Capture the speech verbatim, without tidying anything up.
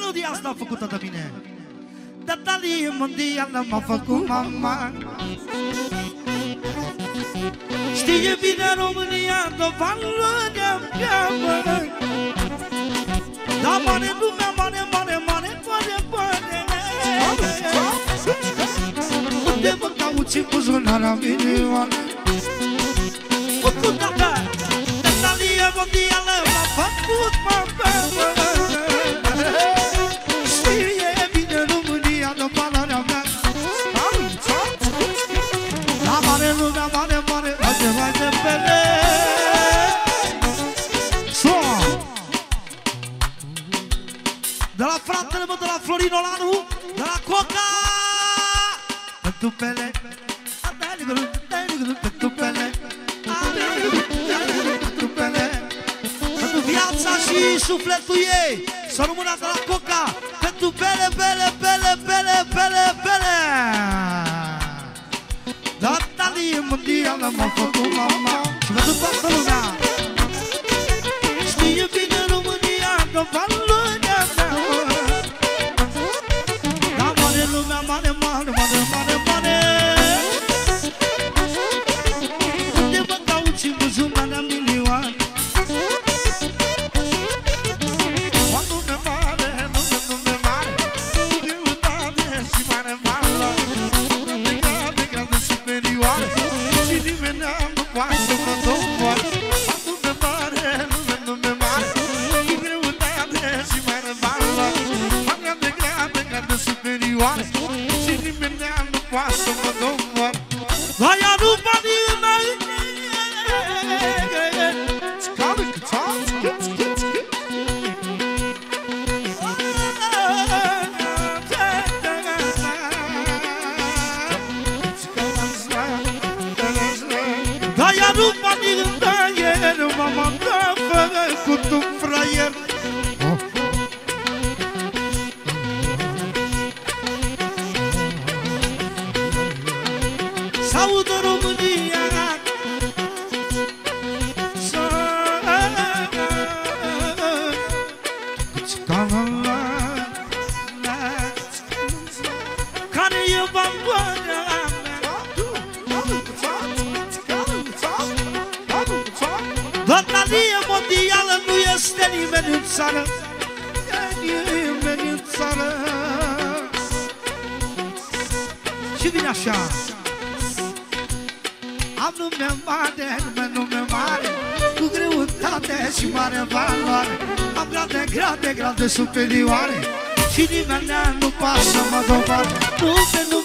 melodia asta făcută de mine. De talia mondiala m-a făcut mama. Știe bine România de valoarea mea. Da mare lumea, mare, mare, mare, mare, mare. Unde mă caut și buzunarea milioane. Făcut de talia mondiala m-a făcut mama. De la fratele meu, de la Florin Olanu, de la Coca. Pentru pele, pentru pele, pentru viața și sufletul ei. Să rămână de la Coca. Pentru pele, pele, pele, pele, pele, pele. De talia mondiala m-a făcut mama. Și pentru toată lumea. Știe bine România că valoarea mea. Dar mare lumea, mare, mare, mare, mare, mare. Unde mă caut și buzunarea milioane. O lume mare, lume, lume mare. Iutate și mare, mare. De grade, grade superioare. Și nimeni nu poate să mă doboare. Saudă România. Care e valoarea mea. De talia mondială nu este nimeni în țară. Nimeni în țară. Și vine așa. Am nume mare, nume, nume mare, cu greutate și mare valoare. Am grade, grade, grade superioare. Și nimeni nu poate să mă doboare.